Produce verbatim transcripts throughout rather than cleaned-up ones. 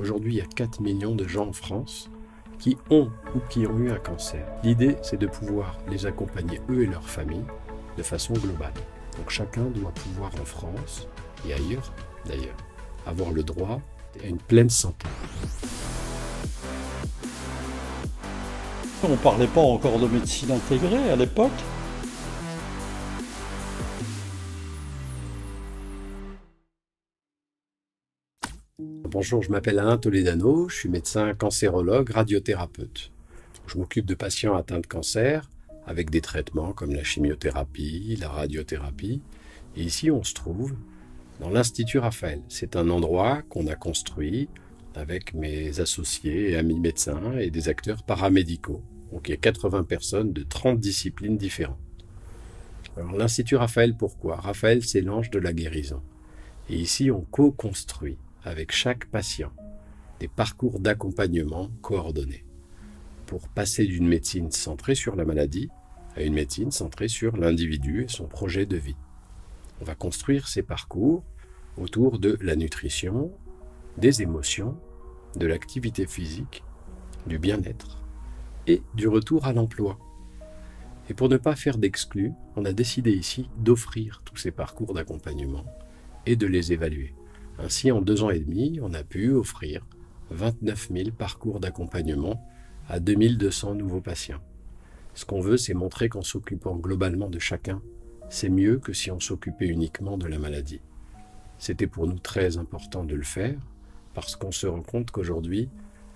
Aujourd'hui, il y a quatre millions de gens en France qui ont ou qui ont eu un cancer. L'idée, c'est de pouvoir les accompagner, eux et leurs familles, de façon globale. Donc chacun doit pouvoir en France, et ailleurs d'ailleurs, avoir le droit à une pleine santé. On ne parlait pas encore de médecine intégrée à l'époque. Bonjour, je m'appelle Alain Toledano, je suis médecin cancérologue, radiothérapeute. Je m'occupe de patients atteints de cancer avec des traitements comme la chimiothérapie, la radiothérapie. Et ici, on se trouve dans l'Institut Raphaël. C'est un endroit qu'on a construit avec mes associés et amis médecins et des acteurs paramédicaux. Donc il y a quatre-vingts personnes de trente disciplines différentes. Alors l'Institut Raphaël, pourquoi? Raphaël, c'est l'ange de la guérison. Et ici, on co-construit avec chaque patient des parcours d'accompagnement coordonnés pour passer d'une médecine centrée sur la maladie à une médecine centrée sur l'individu et son projet de vie. On va construire ces parcours autour de la nutrition, des émotions, de l'activité physique, du bien-être et du retour à l'emploi. Et pour ne pas faire d'exclus, on a décidé ici d'offrir tous ces parcours d'accompagnement et de les évaluer. Ainsi, en deux ans et demi, on a pu offrir vingt-neuf mille parcours d'accompagnement à deux mille deux cents nouveaux patients. Ce qu'on veut, c'est montrer qu'en s'occupant globalement de chacun, c'est mieux que si on s'occupait uniquement de la maladie. C'était pour nous très important de le faire, parce qu'on se rend compte qu'aujourd'hui,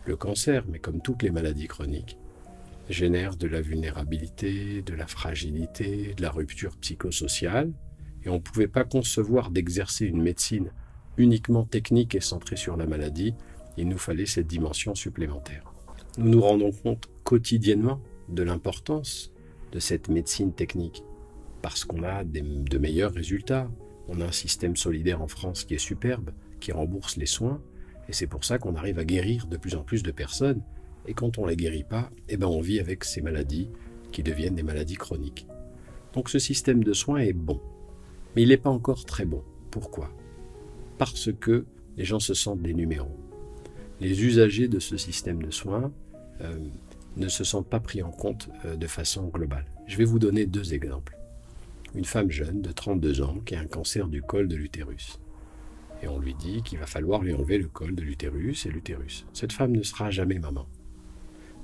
le cancer, mais comme toutes les maladies chroniques, génère de la vulnérabilité, de la fragilité, de la rupture psychosociale, et on ne pouvait pas concevoir d'exercer une médecine uniquement technique et centrée sur la maladie, il nous fallait cette dimension supplémentaire. Nous nous rendons compte quotidiennement de l'importance de cette médecine technique, parce qu'on a des, de meilleurs résultats. On a un système solidaire en France qui est superbe, qui rembourse les soins, et c'est pour ça qu'on arrive à guérir de plus en plus de personnes, et quand on ne les guérit pas, eh ben on vit avec ces maladies qui deviennent des maladies chroniques. Donc ce système de soins est bon, mais il n'est pas encore très bon. Pourquoi ? Parce que les gens se sentent des numéros. Les usagers de ce système de soins euh, ne se sentent pas pris en compte euh, de façon globale. Je vais vous donner deux exemples. Une femme jeune de trente-deux ans qui a un cancer du col de l'utérus. Et on lui dit qu'il va falloir lui enlever le col de l'utérus et l'utérus. Cette femme ne sera jamais maman.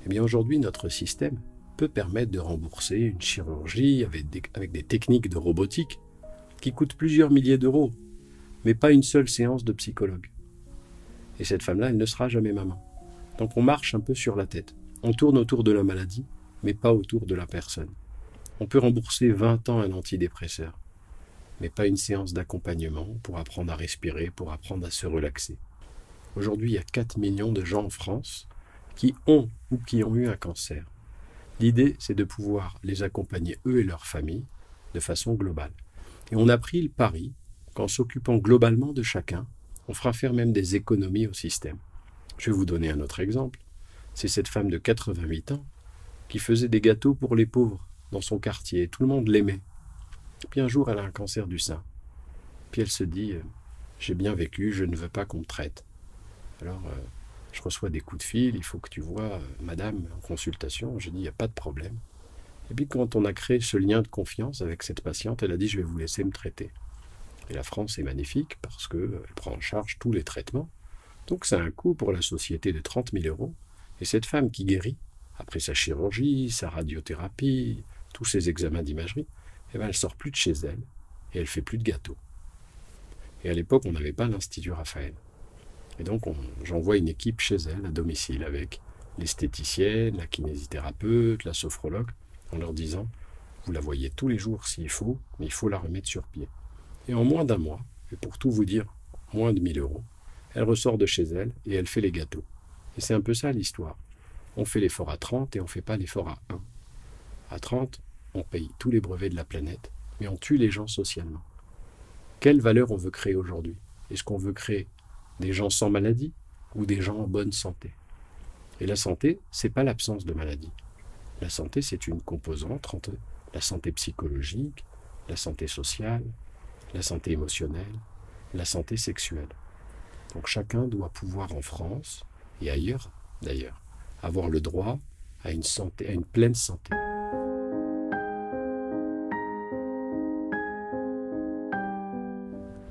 Eh bien aujourd'hui, notre système peut permettre de rembourser une chirurgie avec des, avec des techniques de robotique qui coûtent plusieurs milliers d'euros, mais pas une seule séance de psychologue. Et cette femme-là, elle ne sera jamais maman. Donc on marche un peu sur la tête. On tourne autour de la maladie, mais pas autour de la personne. On peut rembourser vingt ans un antidépresseur, mais pas une séance d'accompagnement pour apprendre à respirer, pour apprendre à se relaxer. Aujourd'hui, il y a quatre millions de gens en France qui ont ou qui ont eu un cancer. L'idée, c'est de pouvoir les accompagner, eux et leurs familles, de façon globale. Et on a pris le pari qu'en s'occupant globalement de chacun, on fera faire même des économies au système. Je vais vous donner un autre exemple. C'est cette femme de quatre-vingt-huit ans qui faisait des gâteaux pour les pauvres dans son quartier. Tout le monde l'aimait. Puis un jour, elle a un cancer du sein. Puis elle se dit euh, « J'ai bien vécu, je ne veux pas qu'on me traite. » Alors, euh, je reçois des coups de fil, « Il faut que tu vois euh, madame en consultation. » J'ai dit « Il n'y a pas de problème. » Et puis quand on a créé ce lien de confiance avec cette patiente, elle a dit « Je vais vous laisser me traiter. » Et la France est magnifique parce qu'elle prend en charge tous les traitements. Donc ça a un coût pour la société de trente mille euros. Et cette femme qui guérit, après sa chirurgie, sa radiothérapie, tous ses examens d'imagerie, eh ben, elle ne sort plus de chez elle et elle ne fait plus de gâteaux. Et à l'époque, on n'avait pas l'Institut Raphaël. Et donc j'envoie une équipe chez elle à domicile avec l'esthéticienne, la kinésithérapeute, la sophrologue, en leur disant « Vous la voyez tous les jours s'il faut, mais il faut la remettre sur pied. » Et en moins d'un mois, et pour tout vous dire, moins de mille euros, elle ressort de chez elle et elle fait les gâteaux. Et c'est un peu ça l'histoire. On fait l'effort à trente et on ne fait pas l'effort à un. À trente, on paye tous les brevets de la planète, mais on tue les gens socialement. Quelle valeur on veut créer aujourd'hui? Est-ce qu'on veut créer des gens sans maladie ou des gens en bonne santé? Et la santé, ce n'est pas l'absence de maladie. La santé, c'est une composante entre la santé psychologique, la santé sociale, la santé émotionnelle, la santé sexuelle. Donc chacun doit pouvoir en France, et ailleurs d'ailleurs, avoir le droit à une santé, à une pleine santé.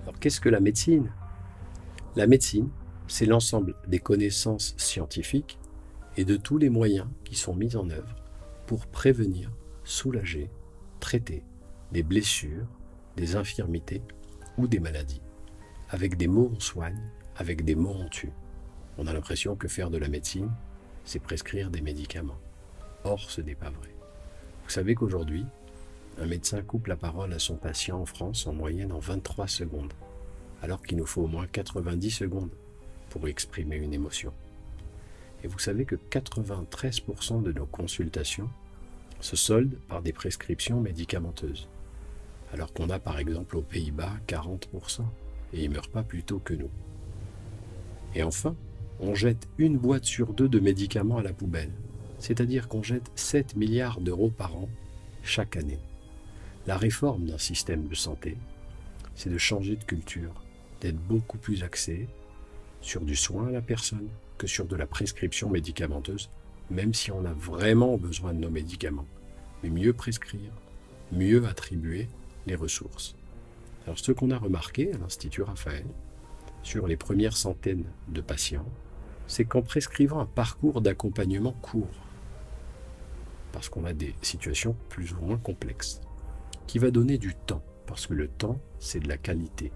Alors qu'est-ce que la médecine? La médecine, c'est l'ensemble des connaissances scientifiques et de tous les moyens qui sont mis en œuvre pour prévenir, soulager, traiter des blessures, des infirmités ou des maladies. Avec des mots on soigne, avec des mots on tue. On a l'impression que faire de la médecine, c'est prescrire des médicaments. Or, ce n'est pas vrai. Vous savez qu'aujourd'hui, un médecin coupe la parole à son patient en France en moyenne en vingt-trois secondes, alors qu'il nous faut au moins quatre-vingt-dix secondes pour exprimer une émotion. Et vous savez que quatre-vingt-treize pour cent de nos consultations se soldent par des prescriptions médicamenteuses, alors qu'on a par exemple aux Pays-Bas quarante pour cent, et ils ne meurent pas plus tôt que nous. Et enfin, on jette une boîte sur deux de médicaments à la poubelle, c'est-à-dire qu'on jette sept milliards d'euros par an chaque année. La réforme d'un système de santé, c'est de changer de culture, d'être beaucoup plus axé sur du soin à la personne que sur de la prescription médicamenteuse, même si on a vraiment besoin de nos médicaments, mais mieux prescrire, mieux attribuer les ressources. Alors ce qu'on a remarqué à l'Institut Raphaël, sur les premières centaines de patients, c'est qu'en prescrivant un parcours d'accompagnement court, parce qu'on a des situations plus ou moins complexes, qui va donner du temps, parce que le temps, c'est de la qualité.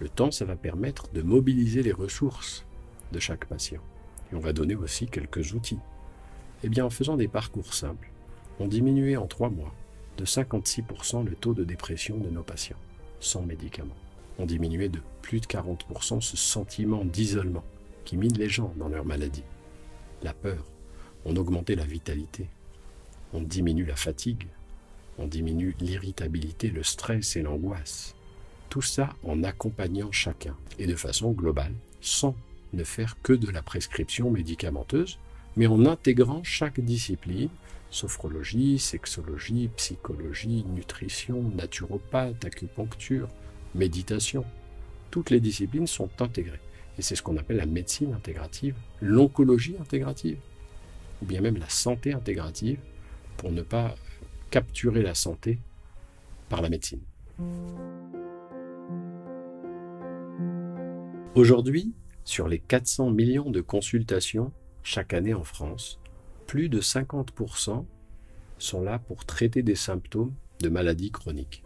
Le temps, ça va permettre de mobiliser les ressources de chaque patient. Et on va donner aussi quelques outils. Eh bien, en faisant des parcours simples, on diminuait en trois mois de cinquante-six pour cent le taux de dépression de nos patients, sans médicaments. On diminuait de plus de quarante pour cent ce sentiment d'isolement qui mine les gens dans leur maladie. La peur, on augmentait la vitalité, on diminue la fatigue, on diminue l'irritabilité, le stress et l'angoisse. Tout ça en accompagnant chacun et de façon globale, sans ne faire que de la prescription médicamenteuse, mais en intégrant chaque discipline, sophrologie, sexologie, psychologie, nutrition, naturopathe, acupuncture, méditation. Toutes les disciplines sont intégrées. Et c'est ce qu'on appelle la médecine intégrative, l'oncologie intégrative, ou bien même la santé intégrative, pour ne pas capturer la santé par la médecine. Aujourd'hui, sur les quatre cents millions de consultations chaque année en France, plus de cinquante pour cent sont là pour traiter des symptômes de maladies chroniques.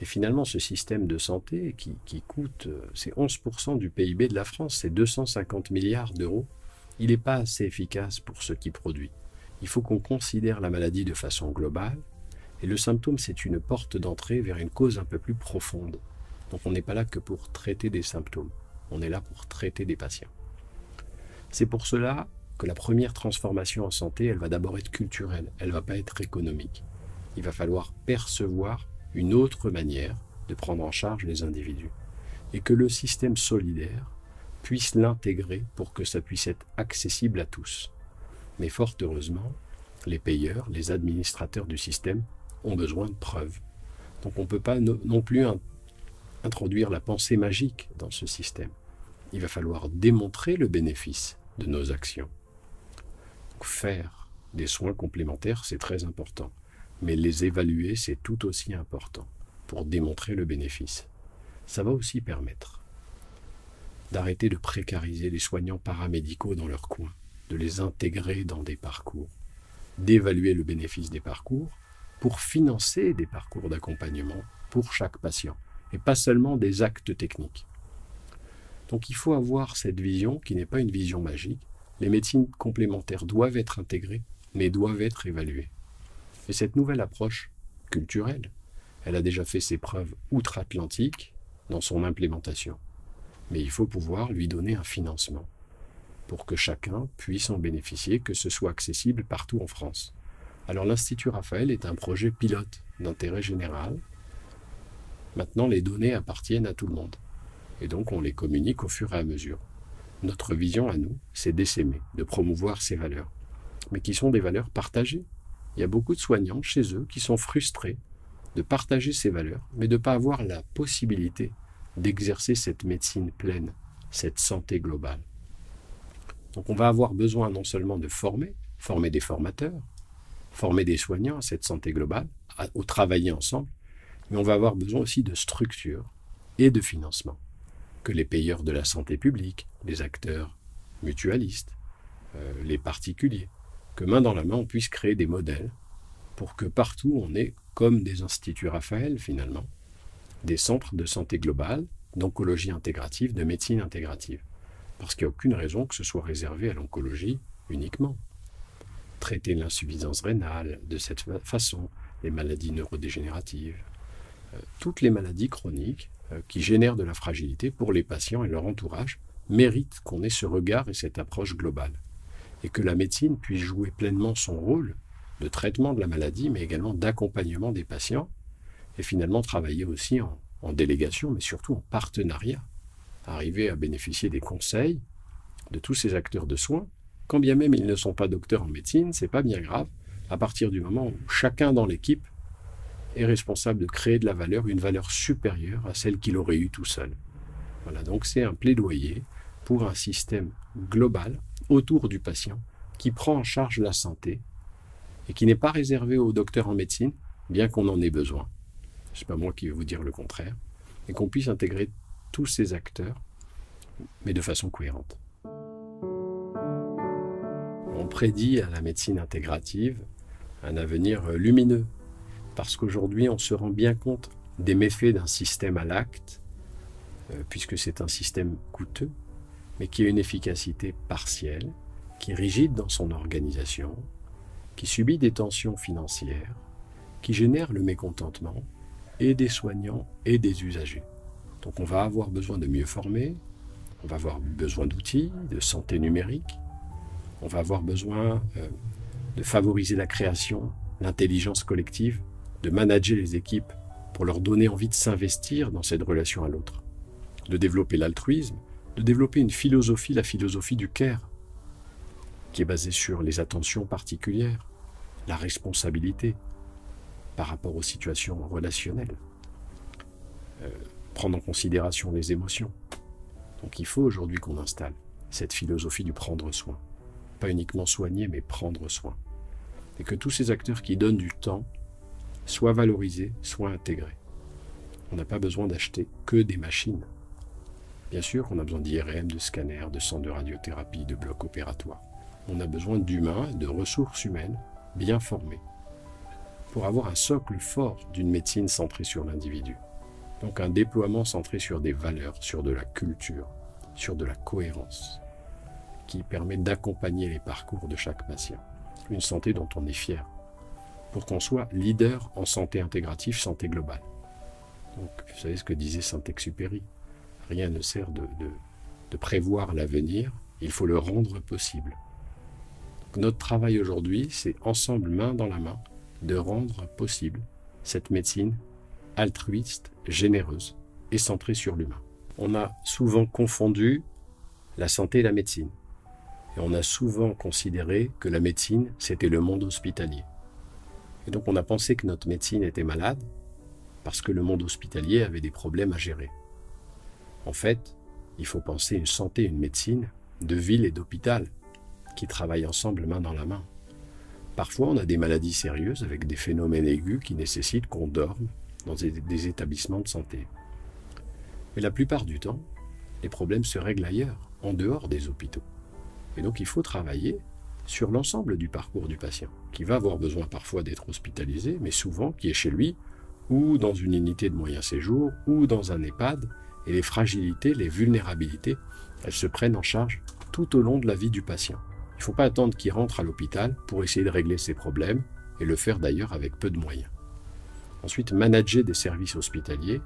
Et finalement, ce système de santé qui, qui coûte, c'est onze pour cent du P I B de la France, c'est deux cent cinquante milliards d'euros, il n'est pas assez efficace pour ce qu'il produit. Il faut qu'on considère la maladie de façon globale, et le symptôme, c'est une porte d'entrée vers une cause un peu plus profonde. Donc on n'est pas là que pour traiter des symptômes, on est là pour traiter des patients. C'est pour cela que la première transformation en santé, elle va d'abord être culturelle, elle ne va pas être économique. Il va falloir percevoir une autre manière de prendre en charge les individus, et que le système solidaire puisse l'intégrer pour que ça puisse être accessible à tous. Mais fort heureusement, les payeurs, les administrateurs du système ont besoin de preuves. Donc on ne peut pas non plus introduire la pensée magique dans ce système. Il va falloir démontrer le bénéfice de nos actions. Donc faire des soins complémentaires, c'est très important. Mais les évaluer, c'est tout aussi important pour démontrer le bénéfice. Ça va aussi permettre d'arrêter de précariser les soignants paramédicaux dans leur coin, de les intégrer dans des parcours, d'évaluer le bénéfice des parcours pour financer des parcours d'accompagnement pour chaque patient, et pas seulement des actes techniques. Donc il faut avoir cette vision qui n'est pas une vision magique. Les médecines complémentaires doivent être intégrées, mais doivent être évaluées. Et cette nouvelle approche culturelle, elle a déjà fait ses preuves outre-Atlantique dans son implémentation. Mais il faut pouvoir lui donner un financement pour que chacun puisse en bénéficier, que ce soit accessible partout en France. Alors l'Institut Raphaël est un projet pilote d'intérêt général. Maintenant, les données appartiennent à tout le monde. Et donc on les communique au fur et à mesure. Notre vision à nous, c'est d'essaimer, de promouvoir ces valeurs, mais qui sont des valeurs partagées. Il y a beaucoup de soignants chez eux qui sont frustrés de partager ces valeurs, mais de ne pas avoir la possibilité d'exercer cette médecine pleine, cette santé globale. Donc on va avoir besoin non seulement de former, former des formateurs, former des soignants à cette santé globale, à, au travailler ensemble, mais on va avoir besoin aussi de structures et de financement, que les payeurs de la santé publique, les acteurs mutualistes, euh, les particuliers, que main dans la main on puisse créer des modèles pour que partout on ait, comme des instituts Raphaël finalement, des centres de santé globale, d'oncologie intégrative, de médecine intégrative. Parce qu'il n'y a aucune raison que ce soit réservé à l'oncologie uniquement. Traiter l'insuffisance rénale de cette fa façon, les maladies neurodégénératives, euh, toutes les maladies chroniques euh, qui génèrent de la fragilité pour les patients et leur entourage méritent qu'on ait ce regard et cette approche globale. Et que la médecine puisse jouer pleinement son rôle de traitement de la maladie, mais également d'accompagnement des patients, et finalement travailler aussi en, en délégation, mais surtout en partenariat. Arriver à bénéficier des conseils de tous ces acteurs de soins, quand bien même ils ne sont pas docteurs en médecine, c'est pas bien grave, à partir du moment où chacun dans l'équipe est responsable de créer de la valeur, une valeur supérieure à celle qu'il aurait eue tout seul. Voilà, donc c'est un plaidoyer pour un système global autour du patient qui prend en charge la santé et qui n'est pas réservé aux docteurs en médecine, bien qu'on en ait besoin. C'est pas moi qui vais vous dire le contraire, et qu'on puisse intégrer tous ces acteurs, mais de façon cohérente. On prédit à la médecine intégrative un avenir lumineux, parce qu'aujourd'hui on se rend bien compte des méfaits d'un système à l'acte, puisque c'est un système coûteux, mais qui a une efficacité partielle, qui est rigide dans son organisation, qui subit des tensions financières, qui génère le mécontentement et des soignants et des usagers. Donc on va avoir besoin de mieux former, on va avoir besoin d'outils, de santé numérique, on va avoir besoin euh, de favoriser la création, l'intelligence collective, de manager les équipes pour leur donner envie de s'investir dans cette relation à l'autre, de développer l'altruisme, de développer une philosophie, la philosophie du care, qui est basée sur les attentions particulières, la responsabilité par rapport aux situations relationnelles. Euh, prendre en considération les émotions. Donc il faut aujourd'hui qu'on installe cette philosophie du prendre soin. Pas uniquement soigner, mais prendre soin. Et que tous ces acteurs qui donnent du temps soient valorisés, soient intégrés. On n'a pas besoin d'acheter que des machines. Bien sûr, on a besoin d'I R M, de scanners, de centres de radiothérapie, de blocs opératoires. On a besoin d'humains, de ressources humaines bien formées pour avoir un socle fort d'une médecine centrée sur l'individu. Donc un déploiement centré sur des valeurs, sur de la culture, sur de la cohérence, qui permet d'accompagner les parcours de chaque patient. Une santé dont on est fier, pour qu'on soit leader en santé intégrative, santé globale. Donc vous savez ce que disait Saint-Exupéry, rien ne sert de, de, de prévoir l'avenir, il faut le rendre possible. Donc notre travail aujourd'hui, c'est ensemble, main dans la main, de rendre possible cette médecine altruiste, généreuse et centrée sur l'humain. On a souvent confondu la santé et la médecine. Et on a souvent considéré que la médecine, c'était le monde hospitalier. Et donc on a pensé que notre médecine était malade parce que le monde hospitalier avait des problèmes à gérer. En fait, il faut penser une santé et une médecine de ville et d'hôpital qui travaillent ensemble main dans la main. Parfois, on a des maladies sérieuses avec des phénomènes aigus qui nécessitent qu'on dorme dans des établissements de santé. Mais la plupart du temps, les problèmes se règlent ailleurs, en dehors des hôpitaux. Et donc il faut travailler sur l'ensemble du parcours du patient, qui va avoir besoin parfois d'être hospitalisé, mais souvent qui est chez lui, ou dans une unité de moyen séjour, ou dans un EHPAD, et les fragilités, les vulnérabilités, elles se prennent en charge tout au long de la vie du patient. Il ne faut pas attendre qu'il rentre à l'hôpital pour essayer de régler ses problèmes, et le faire d'ailleurs avec peu de moyens. Ensuite, manager des services hospitaliers,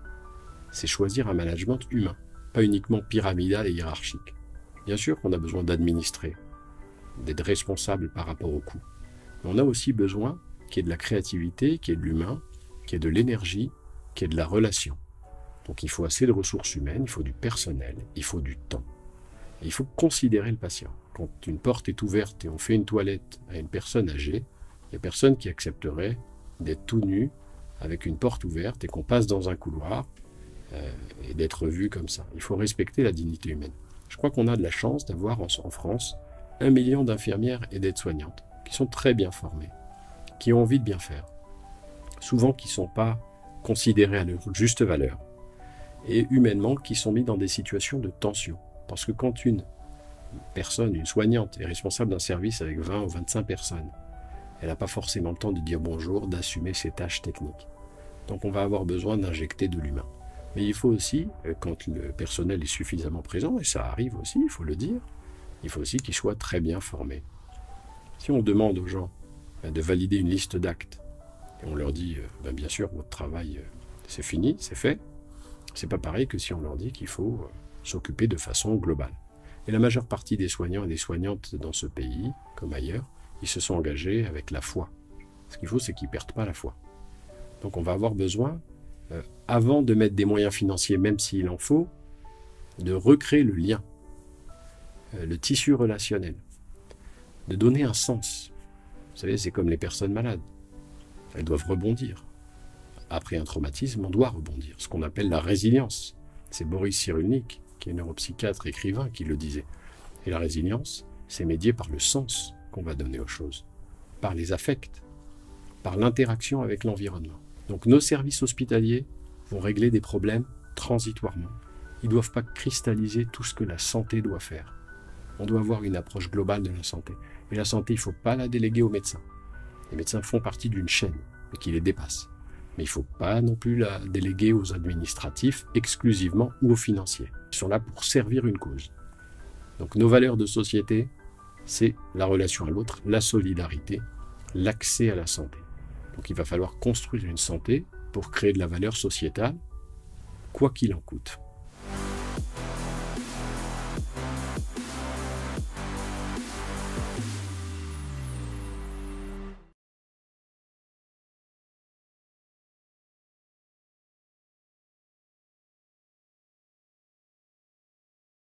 c'est choisir un management humain, pas uniquement pyramidal et hiérarchique. Bien sûr qu'on a besoin d'administrer, d'être responsable par rapport aux coûts. Mais on a aussi besoin qu'il y ait de la créativité, qu'il y ait de l'humain, qu'il y ait de l'énergie, qu'il y ait de la relation. Donc il faut assez de ressources humaines, il faut du personnel, il faut du temps. Et il faut considérer le patient. Quand une porte est ouverte et on fait une toilette à une personne âgée, il n'y a personne qui accepterait d'être tout nu, avec une porte ouverte et qu'on passe dans un couloir euh, et d'être vu comme ça. Il faut respecter la dignité humaine. Je crois qu'on a de la chance d'avoir en, en France un million d'infirmières et d'aides-soignantes qui sont très bien formées, qui ont envie de bien faire, souvent qui ne sont pas considérées à leur juste valeur, et humainement qui sont mis dans des situations de tension. Parce que quand une personne, une soignante, est responsable d'un service avec vingt ou vingt-cinq personnes, elle n'a pas forcément le temps de dire bonjour, d'assumer ses tâches techniques. Donc on va avoir besoin d'injecter de l'humain. Mais il faut aussi, quand le personnel est suffisamment présent, et ça arrive aussi, il faut le dire, il faut aussi qu'il soit très bien formé. Si on demande aux gens de valider une liste d'actes, et on leur dit, ben bien sûr, votre travail, c'est fini, c'est fait, c'est pas pareil que si on leur dit qu'il faut s'occuper de façon globale. Et la majeure partie des soignants et des soignantes dans ce pays, comme ailleurs, ils se sont engagés avec la foi. Ce qu'il faut, c'est qu'ils ne perdent pas la foi. Donc on va avoir besoin, euh, avant de mettre des moyens financiers, même s'il en faut, de recréer le lien, euh, le tissu relationnel, de donner un sens. Vous savez, c'est comme les personnes malades. Elles doivent rebondir. Après un traumatisme, on doit rebondir. Ce qu'on appelle la résilience. C'est Boris Cyrulnik, qui est neuropsychiatre, écrivain, qui le disait. Et la résilience, c'est médié par le sens qu'on va donner aux choses, par les affects, par l'interaction avec l'environnement. Donc nos services hospitaliers vont régler des problèmes transitoirement. Ils ne doivent pas cristalliser tout ce que la santé doit faire. On doit avoir une approche globale de la santé. Et la santé, il ne faut pas la déléguer aux médecins. Les médecins font partie d'une chaîne et qui les dépasse. Mais il ne faut pas non plus la déléguer aux administratifs exclusivement ou aux financiers. Ils sont là pour servir une cause. Donc nos valeurs de société, c'est la relation à l'autre, la solidarité, l'accès à la santé. Donc il va falloir construire une santé pour créer de la valeur sociétale, quoi qu'il en coûte.